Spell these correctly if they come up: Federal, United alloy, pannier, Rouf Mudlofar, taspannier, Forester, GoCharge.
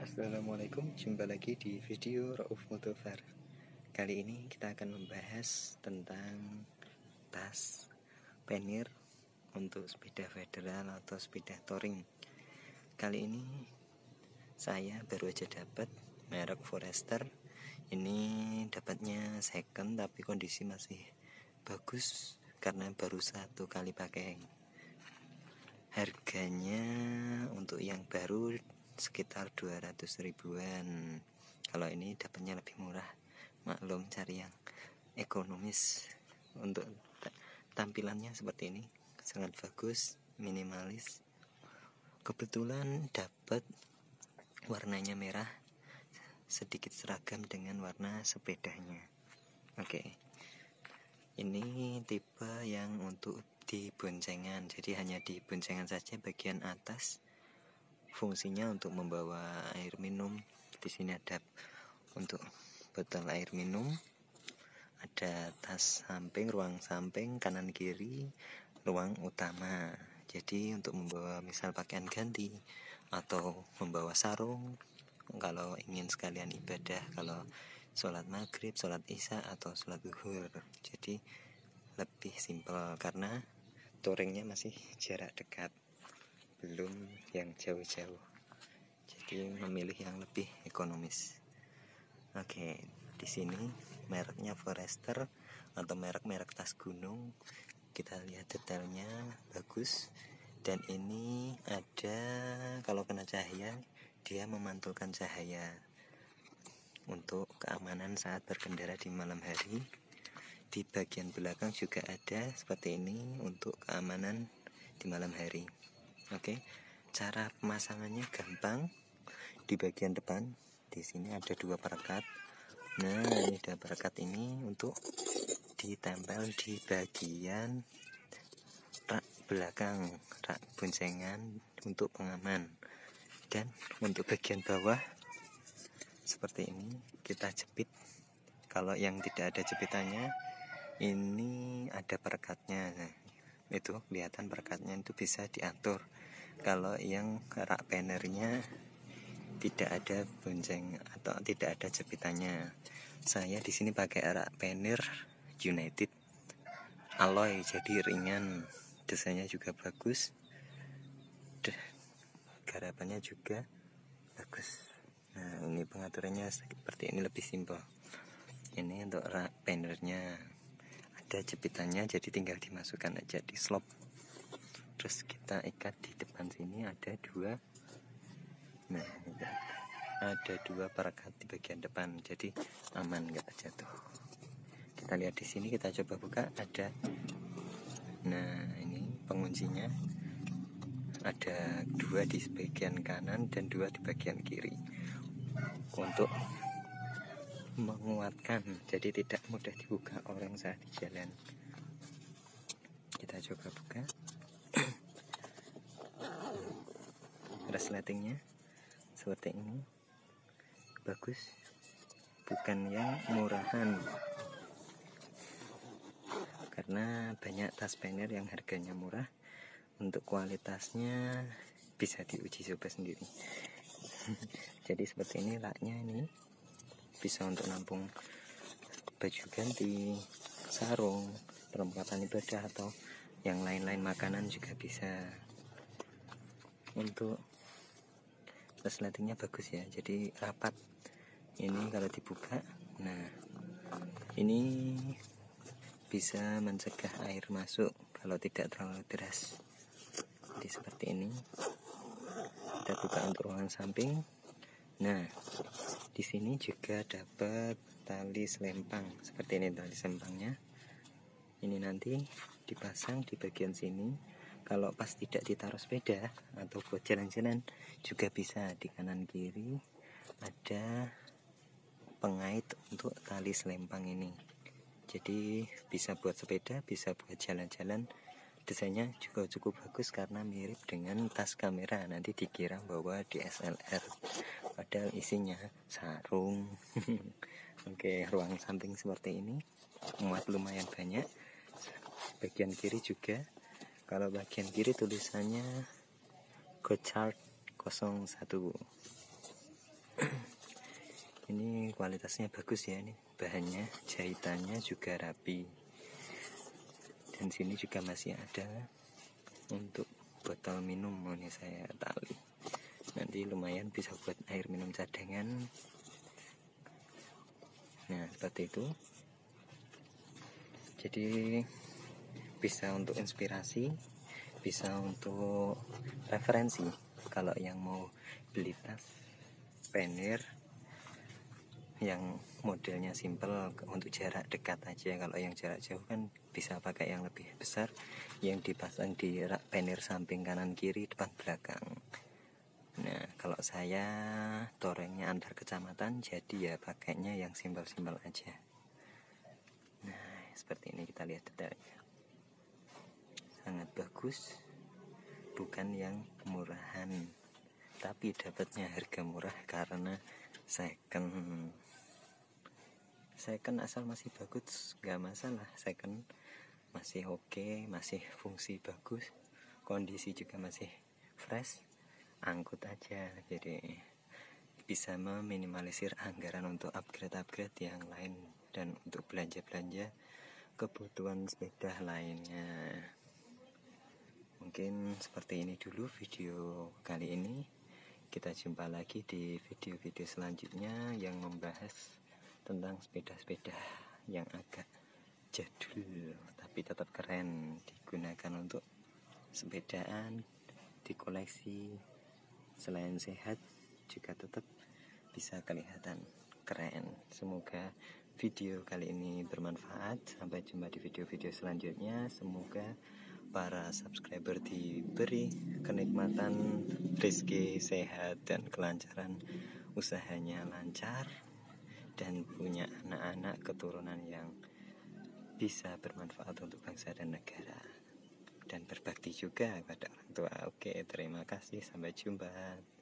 Assalamualaikum, jumpa lagi di video Rouf Mudlofar. Kali ini kita akan membahas tentang tas pannier untuk sepeda federal atau sepeda touring. Kali ini saya baru aja dapat merek Forester. Ini dapatnya second tapi kondisi masih bagus karena baru satu kali pakai. Harganya untuk yang baru sekitar 200 ribuan. Kalau ini dapatnya lebih murah, maklum cari yang ekonomis. Untuk tampilannya seperti ini, sangat bagus, minimalis. Kebetulan dapat warnanya merah, sedikit seragam dengan warna sepedanya. Oke. Ini tipe yang untuk di boncengan, jadi hanya di boncengan saja bagian atas. Fungsinya untuk membawa air minum. Di sini ada untuk botol air minum, ada tas samping, ruang samping, kanan kiri, ruang utama. Jadi untuk membawa misal pakaian ganti atau membawa sarung kalau ingin sekalian ibadah, kalau sholat maghrib, sholat isya atau sholat duhur. Jadi lebih simpel karena touringnya masih jarak dekat, belum yang jauh-jauh, jadi memilih yang lebih ekonomis. Oke, di sini mereknya Forester atau merek-merek tas gunung. Kita lihat detailnya bagus, dan ini ada kalau kena cahaya dia memantulkan cahaya untuk keamanan saat berkendara di malam hari. Di bagian belakang juga ada seperti ini untuk keamanan di malam hari. Oke, cara pemasangannya gampang. Di bagian depan, di sini ada dua perekat. Nah, ini dua perekat ini untuk ditempel di bagian rak belakang, rak boncengan untuk pengaman. Dan untuk bagian bawah seperti ini kita jepit. Kalau yang tidak ada jepitannya, ini ada perekatnya. Nah, itu kelihatan perekatnya, itu bisa diatur. Kalau yang rak pannernya tidak ada bonceng atau tidak ada jepitannya. Saya di sini pakai rak pannier United alloy, jadi ringan, desainnya juga bagus, garapannya juga bagus. Nah, ini pengaturannya seperti ini, lebih simpel. Ini untuk rak pannernya ada jepitannya, jadi tinggal dimasukkan aja di slop. Terus kita ikat di depan sini ada dua. Nah, ada dua perekat di bagian depan, jadi aman nggak jatuh. Kita lihat di sini, kita coba buka, ada. Nah, ini penguncinya ada dua di bagian kanan dan dua di bagian kiri untuk menguatkan, jadi tidak mudah dibuka orang saat di jalan. Kita coba buka. Resletingnya seperti ini, bagus, bukan yang murahan karena banyak tas pannier yang harganya murah. Untuk kualitasnya bisa diuji coba sendiri. Jadi seperti ini raknya, ini bisa untuk nampung baju ganti, sarung, perlengkapan ibadah atau yang lain-lain, makanan juga bisa. Untuk resletingnya bagus ya, jadi rapat. Ini kalau dibuka, nah ini bisa mencegah air masuk kalau tidak terlalu deras. Jadi seperti ini. Kita buka untuk ruangan samping. Nah, di sini juga dapat tali selempang seperti ini, tali selempangnya. Ini nanti dipasang di bagian sini. Kalau pas tidak ditaruh sepeda atau buat jalan-jalan juga bisa. Di kanan kiri ada pengait untuk tali selempang ini, jadi bisa buat sepeda, bisa buat jalan-jalan. Desainnya juga cukup bagus karena mirip dengan tas kamera, nanti dikira bahwa DSLR padahal isinya sarung. Oke, ruang samping seperti ini, muat lumayan banyak. Bagian kiri juga, kalau bagian kiri tulisannya GoCharge 01. Ini kualitasnya bagus ya, ini bahannya, jahitannya juga rapi. Dan sini juga masih ada untuk botol minum, ini saya tali. Nanti lumayan bisa buat air minum cadangan. Nah, seperti itu. Jadi bisa untuk inspirasi, bisa untuk referensi kalau yang mau beli tas panir yang modelnya simple untuk jarak dekat aja. Kalau yang jarak jauh kan bisa pakai yang lebih besar, yang dipasang di rak panir samping kanan kiri depan belakang. Nah, kalau saya torengnya antar kecamatan, jadi ya pakainya yang simple-simple aja. Nah, seperti ini, kita lihat detailnya. Sangat bagus, bukan yang murahan, tapi dapatnya harga murah karena second asal masih bagus, nggak masalah. Second masih oke, masih fungsi bagus, kondisi juga masih fresh, angkut aja. Jadi bisa meminimalisir anggaran untuk upgrade-upgrade yang lain dan untuk belanja-belanja kebutuhan sepeda lainnya. Mungkin seperti ini dulu video kali ini. Kita jumpa lagi di video-video selanjutnya yang membahas tentang sepeda-sepeda yang agak jadul tapi tetap keren, digunakan untuk sepedaan, dikoleksi. Selain sehat juga tetap bisa kelihatan keren. Semoga video kali ini bermanfaat. Sampai jumpa di video-video selanjutnya. Semoga para subscriber diberi kenikmatan, rezeki sehat, dan kelancaran usahanya lancar, dan punya anak-anak keturunan yang bisa bermanfaat untuk bangsa dan negara, dan berbakti juga pada orang tua. Oke, terima kasih, sampai jumpa.